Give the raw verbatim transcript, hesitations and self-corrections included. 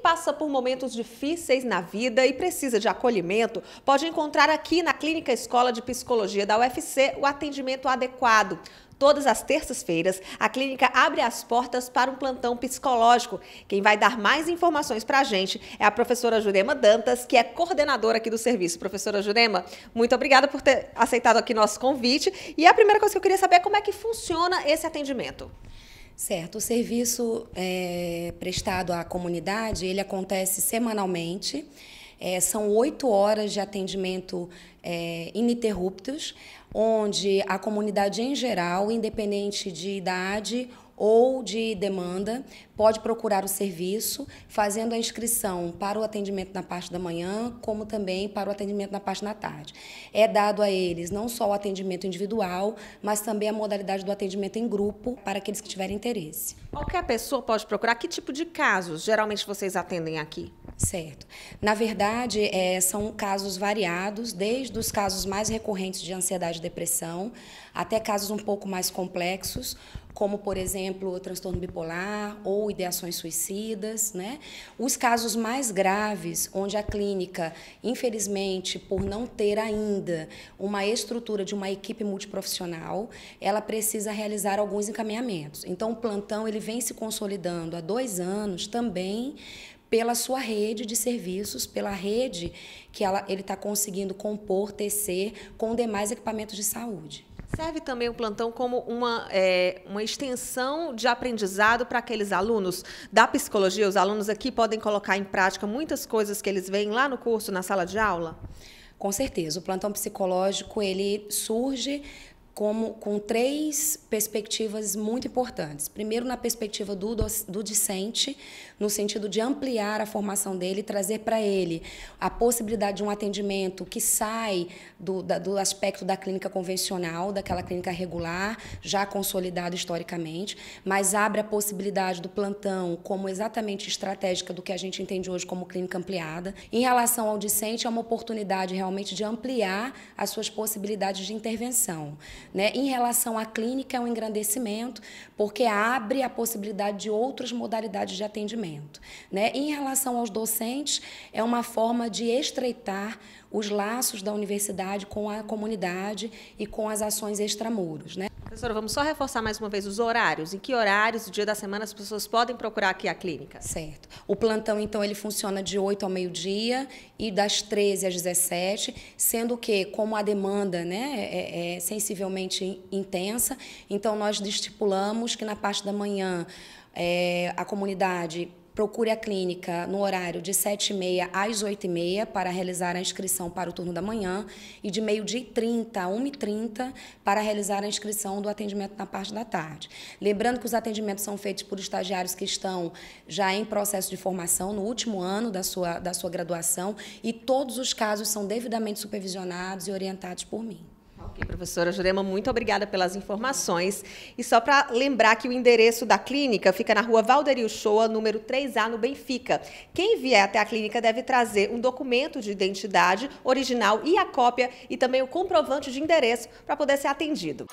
passa por momentos difíceis na vida e precisa de acolhimento pode encontrar aqui na Clínica Escola de Psicologia da U F C o atendimento adequado. Todas as terças-feiras, a clínica abre as portas para um plantão psicológico. Quem vai dar mais informações para a gente é a professora Jurema Dantas, que é coordenadora aqui do serviço. Professora Jurema, muito obrigada por ter aceitado aqui nosso convite. E a primeira coisa que eu queria saber é como é que funciona esse atendimento. Certo, o serviço é, prestado à comunidade, ele acontece semanalmente. É, são oito horas de atendimento é, ininterruptos, onde a comunidade em geral, independente de idade ou de demanda, pode procurar o serviço, fazendo a inscrição para o atendimento na parte da manhã, como também para o atendimento na parte da tarde. É dado a eles não só o atendimento individual, mas também a modalidade do atendimento em grupo, para aqueles que tiverem interesse. Qualquer pessoa pode procurar? Que tipo de casos geralmente vocês atendem aqui? Certo. Na verdade, é, são casos variados, desde os casos mais recorrentes de ansiedade e depressão, até casos um pouco mais complexos, como, por exemplo, o transtorno bipolar ou ideações suicidas, né? Os casos mais graves, onde a clínica, infelizmente, por não ter ainda uma estrutura de uma equipe multiprofissional, ela precisa realizar alguns encaminhamentos. Então, o plantão ele vem se consolidando há dois anos também, pela sua rede de serviços, pela rede que ela, ele está conseguindo compor, tecer com demais equipamentos de saúde. Serve também o plantão como uma, é, uma extensão de aprendizado para aqueles alunos da psicologia? Os alunos aqui podem colocar em prática muitas coisas que eles veem lá no curso, na sala de aula? Com certeza. O plantão psicológico ele surge Como, com três perspectivas muito importantes. Primeiro, na perspectiva do, do discente, no sentido de ampliar a formação dele, trazer para ele a possibilidade de um atendimento que sai do, da, do aspecto da clínica convencional, daquela clínica regular, já consolidada historicamente, mas abre a possibilidade do plantão como exatamente estratégica do que a gente entende hoje como clínica ampliada. Em relação ao discente, é uma oportunidade realmente de ampliar as suas possibilidades de intervenção. Né? Em relação à clínica, é um engrandecimento, porque abre a possibilidade de outras modalidades de atendimento. Né? Em relação aos docentes, é uma forma de estreitar os laços da universidade com a comunidade e com as ações extramuros. Né? Professora, vamos só reforçar mais uma vez os horários. Em que horários, o dia da semana, as pessoas podem procurar aqui a clínica? Certo. O plantão, então, ele funciona de oito ao meio-dia e das treze às dezessete, sendo que, como a demanda né, é, é sensivelmente intensa, então nós estipulamos que na parte da manhã é, a comunidade procure a clínica no horário de sete e meia às oito e meia para realizar a inscrição para o turno da manhã e de meio-dia e trinta a uma e trinta para realizar a inscrição do atendimento na parte da tarde. Lembrando que os atendimentos são feitos por estagiários que estão já em processo de formação no último ano da sua, da sua graduação e todos os casos são devidamente supervisionados e orientados por mim. Ok, professora Jurema, muito obrigada pelas informações. E só para lembrar que o endereço da clínica fica na rua Valderio Shoa, número três A, no Benfica. Quem vier até a clínica deve trazer um documento de identidade original e a cópia e também o comprovante de endereço para poder ser atendido.